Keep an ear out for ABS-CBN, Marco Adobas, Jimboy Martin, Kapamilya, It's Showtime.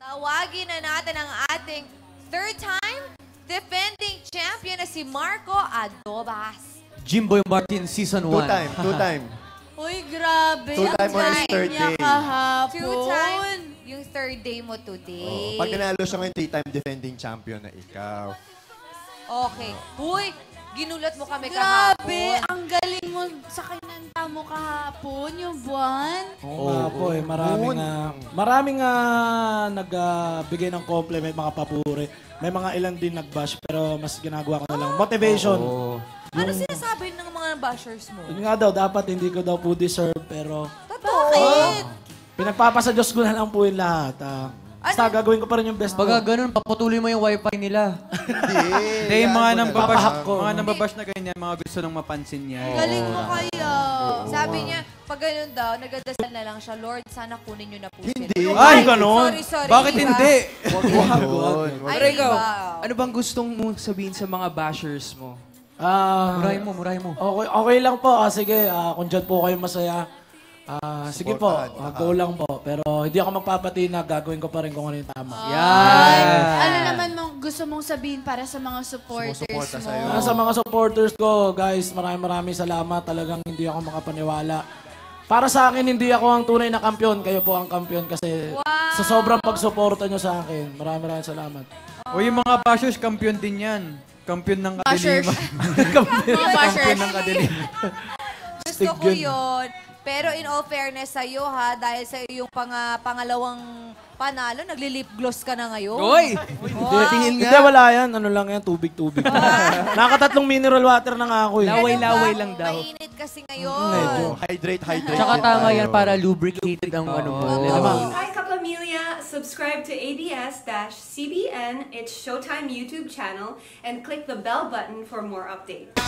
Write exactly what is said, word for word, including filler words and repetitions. Tawagin na natin ang ating third time defending champion na si Marco Adobas. Jimboy Martin, season one. Two time, two time. Uy, grabe. Two time on his third day. Two time yung third day mo today. Oh, pag nanalo siya ngayon, three time defending champion na ikaw. Okay. Uy, ginulat mo kami kahapon. Grabe, ang galing mo sa kinanta mo kahapon, yung buwan. Oo nga po eh, maraming nga, maraming nga nagbigay ng compliment, mga papuri. May mga ilan din nag-bash, pero mas ginagawa ko na lang. Motivation. Ano sinasabi ng mga bashers mo? Yun nga daw, dapat hindi ko daw po deserve, pero... Bakit? Pinagpapasa Diyos ko na lang po yung lahat. Basta gagawin ko pa rin yung best. Baga ganun, paputuloy mo yung wifi nila. Hindi. Mga nambabash na ganyan, mga gusto nang mapansin niya. Galing mo kayo. Sabi niya, pag ganun daw, nagdadasal na lang siya, Lord, sana kunin niyo na po sila. Hindi. Ay, ganun. Sorry, sorry. Bakit hindi? Huwag yun. Pero ikaw, ano bang gustong mong sabihin sa mga bashers mo? Murahin mo, murahin mo. Okay lang po. Sige, kung dyan po kayo masaya. Ah, sige po, go lang po. Pero hindi ako magpapatinag, gagawin ko pa rin kung ano yung tama. Yan! Ano naman gusto mong sabihin para sa mga supporters mo? Sa mga supporters ko, guys, maraming maraming salamat. Talagang hindi ako makapaniwala. Para sa akin, hindi ako ang tunay na kampiyon. Kayo po ang kampiyon kasi sa sobrang pagsuporta nyo sa akin. Maraming maraming salamat. O yung mga bashers, kampiyon din yan. Kampiyon ng kadiliman. Kampiyon ng kadiliman. Gusto ko yun. Pero in all fairness sa'yo ha, dahil sa yung pang, pangalawang panalo, nagli-lip gloss ka na ngayon. Uy! Hindi, wala yan. Ano lang yan, tubig-tubig. Nakatatlong mineral water na nga ako eh. Laway-laway lang daw. Mainit kasi ngayon. Hydrate, hydrate. Tsaka tama yan para lubricated ang ano mo. Hi Kapamilya! Subscribe to A B S C B N, It's Showtime YouTube channel, and click the bell button for more updates.